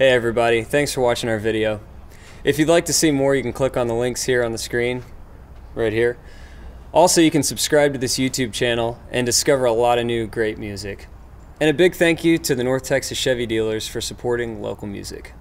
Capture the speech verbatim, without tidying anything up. Hey everybody, thanks for watching our video. If you'd like to see more, you can click on the links here on the screen, right here. Also, you can subscribe to this YouTube channel and discover a lot of new great music. And a big thank you to the North Texas Chevy dealers for supporting local music.